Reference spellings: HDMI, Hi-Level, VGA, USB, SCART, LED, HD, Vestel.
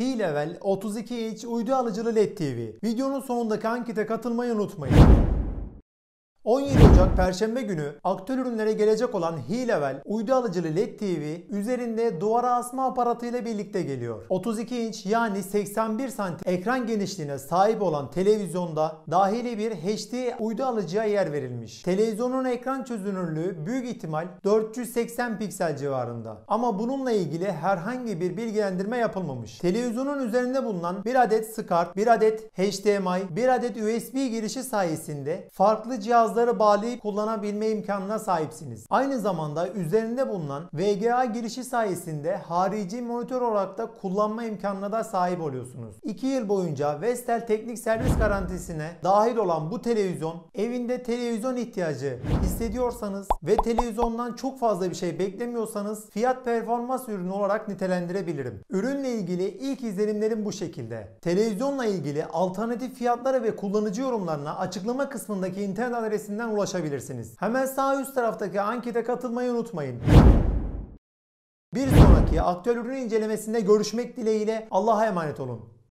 Hi-Level 32 inç uydu alıcılı LED TV. Videonun sonundaki ankete katılmayı unutmayın. 17 Ocak Perşembe günü aktüel ürünlere gelecek olan Hi-Level uydu alıcılı LED TV üzerinde duvara asma aparatıyla birlikte geliyor. 32 inç yani 81 santim ekran genişliğine sahip olan televizyonda dahili bir HD uydu alıcıya yer verilmiş. Televizyonun ekran çözünürlüğü büyük ihtimal 480 piksel civarında. Ama bununla ilgili herhangi bir bilgilendirme yapılmamış. Televizyonun üzerinde bulunan bir adet SCART, bir adet HDMI, bir adet USB girişi sayesinde farklı cihazları bağlayıp kullanabilme imkanına sahipsiniz. Aynı zamanda üzerinde bulunan VGA girişi sayesinde harici monitör olarak da kullanma imkanına da sahip oluyorsunuz. 2 yıl boyunca Vestel teknik servis garantisine dahil olan bu televizyon, evinde televizyon ihtiyacı hissediyorsanız ve televizyondan çok fazla bir şey beklemiyorsanız fiyat performans ürünü olarak nitelendirebilirim. Ürünle ilgili ilk izlenimlerim bu şekilde. Televizyonla ilgili alternatif fiyatlara ve kullanıcı yorumlarına açıklama kısmındaki internet adresinden ulaşabilirsiniz. Hemen sağ üst taraftaki ankete katılmayı unutmayın. Bir sonraki aktüel ürün incelemesinde görüşmek dileğiyle Allah'a emanet olun.